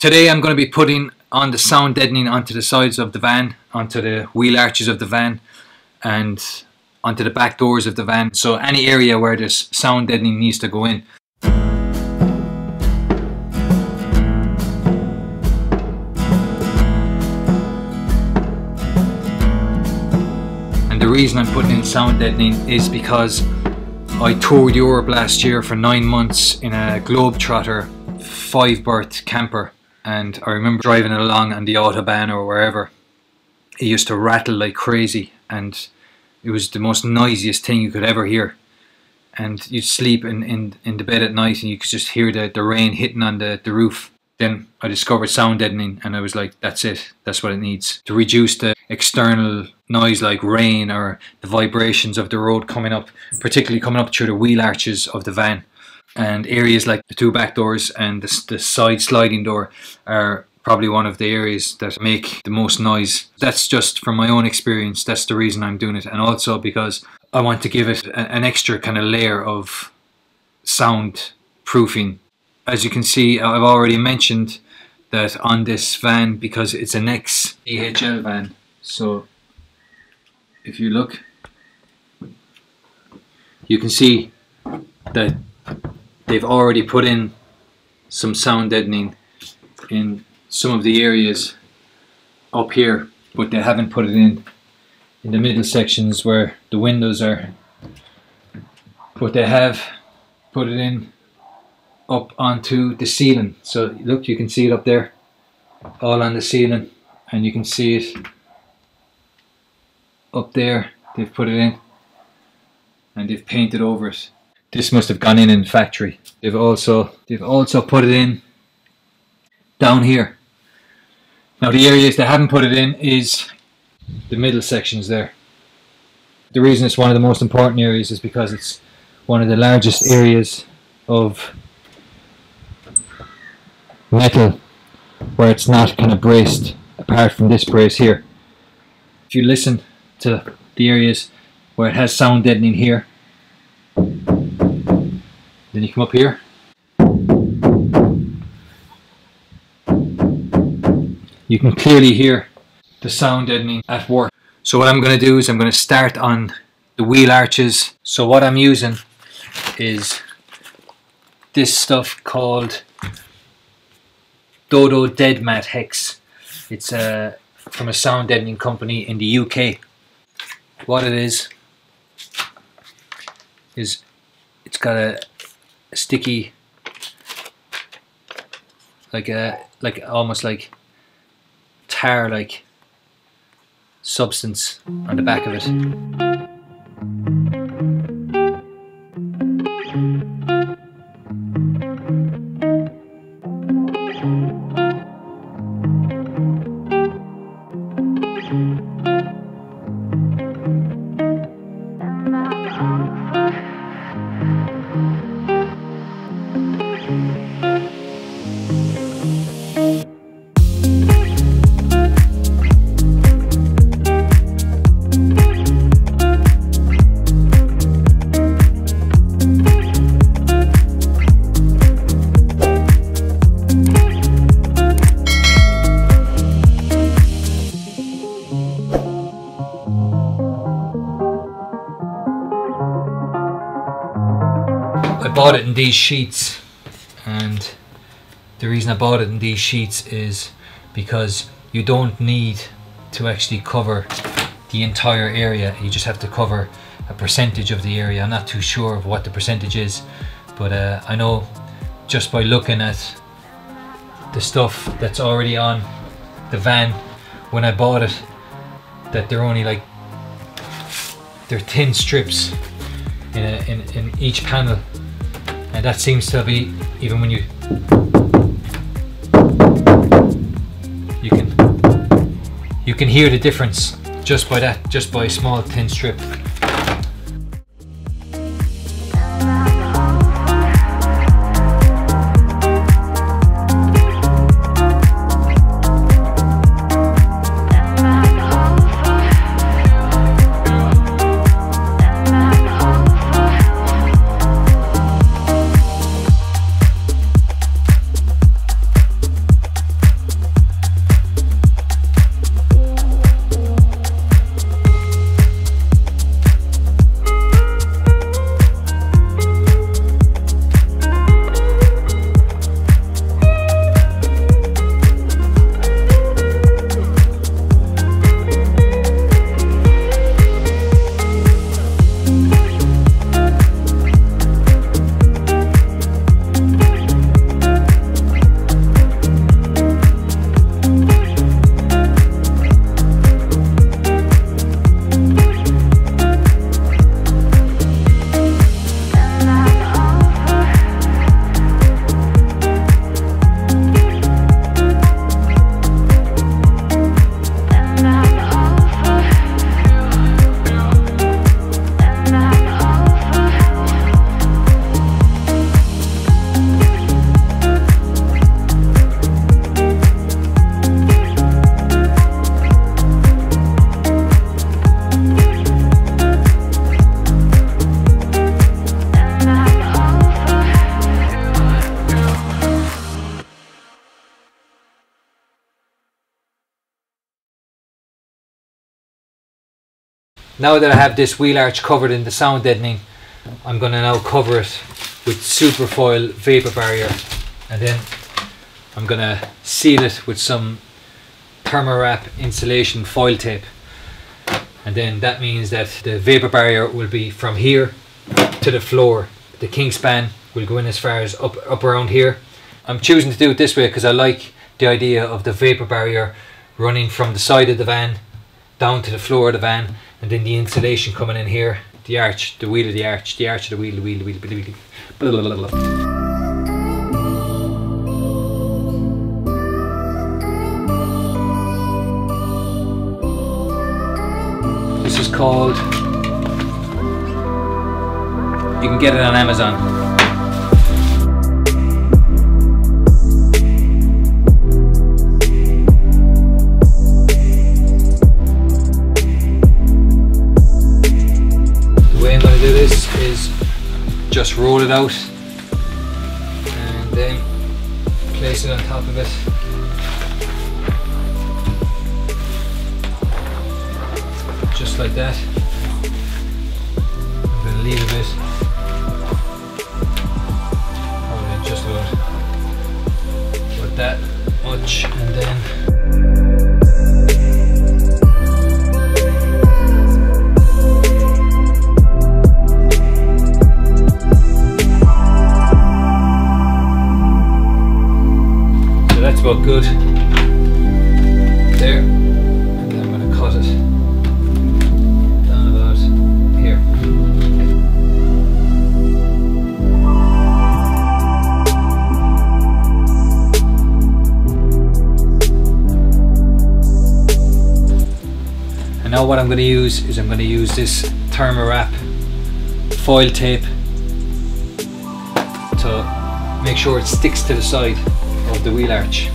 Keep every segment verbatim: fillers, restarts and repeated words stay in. Today I'm going to be putting on the sound deadening onto the sides of the van, onto the wheel arches of the van, and onto the back doors of the van. So any area where this sound deadening needs to go in. And the reason I'm putting in sound deadening is because I toured Europe last year for nine months in a Globetrotter five berth camper. And I remember driving it along on the autobahn or wherever. It used to rattle like crazy, and it was the most noisiest thing you could ever hear. And you'd sleep in, in, in the bed at night and you could just hear the, the rain hitting on the, the roof. Then I discovered sound deadening, and I was like, that's it, that's what it needs. To reduce the external noise like rain or the vibrations of the road coming up, particularly coming up through the wheel arches of the van. And areas like the two back doors and the, the side sliding door are probably one of the areas that make the most noise. That's just from my own experience, that's the reason I'm doing it, and also because I want to give it a, an extra kind of layer of sound proofing. As you can see, I've already mentioned that on this van, because it's an ex D H L van. So if you look, you can see that they've already put in some sound deadening in some of the areas up here, but they haven't put it in in the middle sections where the windows are. But they have put it in up onto the ceiling. So look, you can see it up there, all on the ceiling, and you can see it up there. They've put it in and they've painted over it. This must have gone in in the factory. They've also they've also put it in down here. Now the areas they haven't put it in is the middle sections there. The reason it's one of the most important areas is because it's one of the largest areas of metal where it's not kind of braced, apart from this brace here. If you listen to the areas where it has sound deadening here, then you come up here, you can clearly hear the sound deadening at work. So what I'm going to do is I'm going to start on the wheel arches. So what I'm using is this stuff called Dodo Dead Mat Hex. It's uh, from a sound deadening company in the U K. What it is, is it's got a A sticky, like a like almost like tar like substance on the back of it. I bought it in these sheets, and the reason I bought it in these sheets is because you don't need to actually cover the entire area, you just have to cover a percentage of the area. I'm not too sure of what the percentage is, but uh, I know just by looking at the stuff that's already on the van when I bought it that they're only like they're thin strips in, a, in, in each panel. And that seems to be, even when you you can you can hear the difference just by that, just by a small thin strip. now that I have this wheel arch covered in the sound deadening, I'm going to now cover it with superfoil vapor barrier, and then I'm going to seal it with some Therm-A-Wrap insulation foil tape, and then that means that the vapor barrier will be from here to the floor. The Kingspan will go in as far as up, up around here. I'm choosing to do it this way because I like the idea of the vapor barrier running from the side of the van down to the floor of the van, and then the insulation coming in here. The arch, the wheel of the arch, the arch of the wheel, the wheel, the wheel, the wheel, blah, blah, blah, blah. This is called, you can get it on Amazon. This is just roll it out and then place it on top of it, just like that. I'm going to leave a bit, probably just about, about that much, and then that's about good. There. And then I'm going to cut it down about here. And now what I'm going to use is I'm going to use this Therm-A-Wrap foil tape to make sure it sticks to the side of the wheel arch.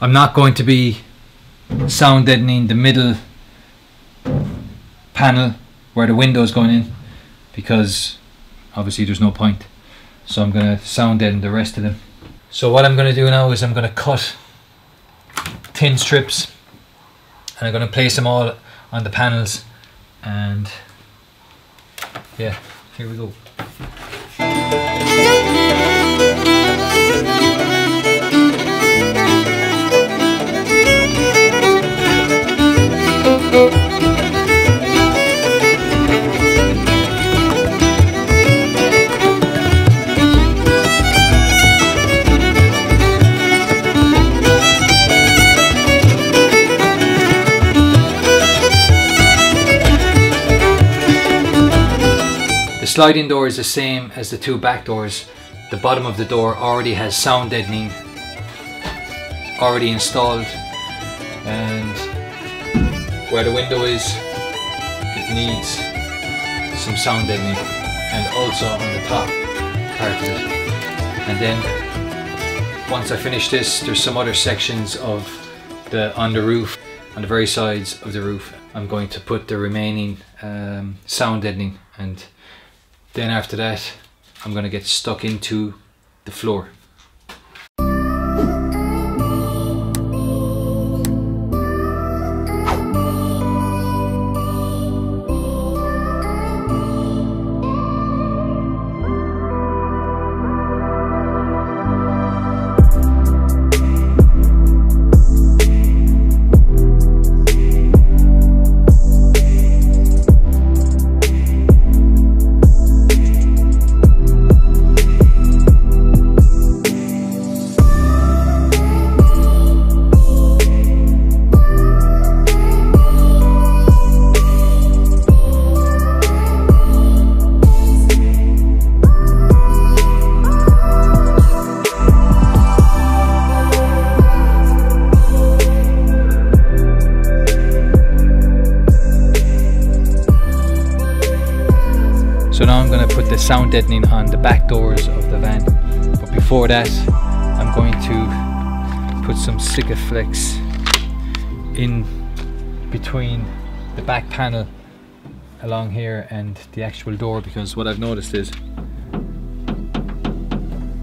I'm not going to be sound deadening the middle panel where the window is going in, because obviously there's no point. So I'm going to sound deaden the rest of them. So what I'm going to do now is I'm going to cut thin strips and I'm going to place them all on the panels, and yeah, here we go. The sliding door is the same as the two back doors. The bottom of the door already has sound deadening already installed, and where the window is, it needs some sound deadening, and also on the top part of it. And then once I finish this, there's some other sections of the on the roof, on the very sides of the roof. I'm going to put the remaining um, sound deadening, and then after that, I'm going to get stuck into the floor. So now I'm going to put the sound deadening on the back doors of the van. But before that, I'm going to put some Sikaflex in between the back panel along here and the actual door, because what I've noticed is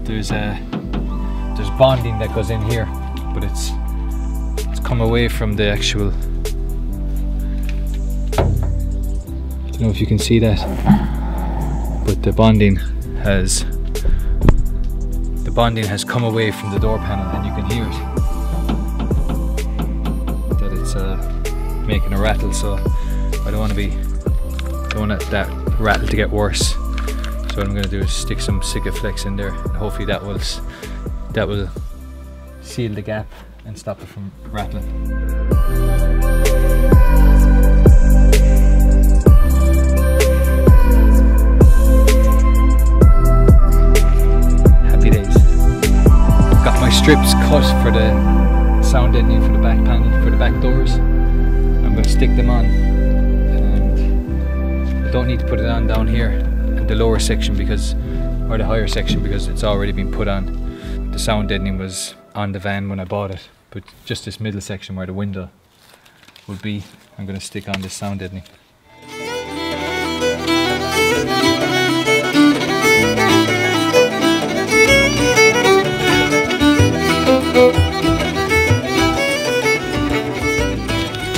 there's a there's bonding that goes in here, but it's it's come away from the actual. I don't know if you can see that, but the bonding has the bonding has come away from the door panel, and you can hear it that it's uh, making a rattle. So I don't want to be don't want that rattle to get worse. So what I'm going to do is stick some Sikaflex in there, and hopefully that will that will seal the gap and stop it from rattling. Strips cut for the sound deadening for the back panel, for the back doors. I'm going to stick them on, and I don't need to put it on down here in the lower section because, or the higher section, because it's already been put on. The sound deadening was on the van when I bought it, but just this middle section where the window would be, I'm going to stick on this sound deadening.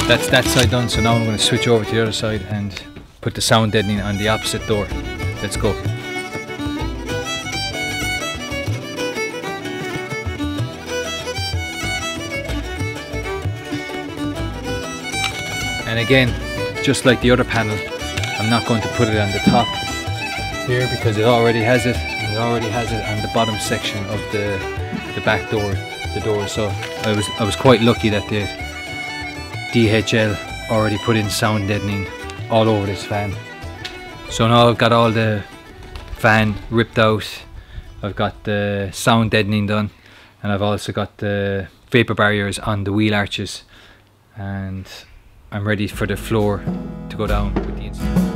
That's that side done, so now I'm going to switch over to the other side and put the sound deadening on the opposite door. Let's go. And again, just like the other panel, I'm not going to put it on the top here because it already has it, and it already has it on the bottom section of the, the back door, the door. So I was, I was quite lucky that the D H L already put in sound deadening all over this van. So now I've got all the van ripped out, I've got the sound deadening done, and I've also got the vapor barriers on the wheel arches, and I'm ready for the floor to go down with the inside.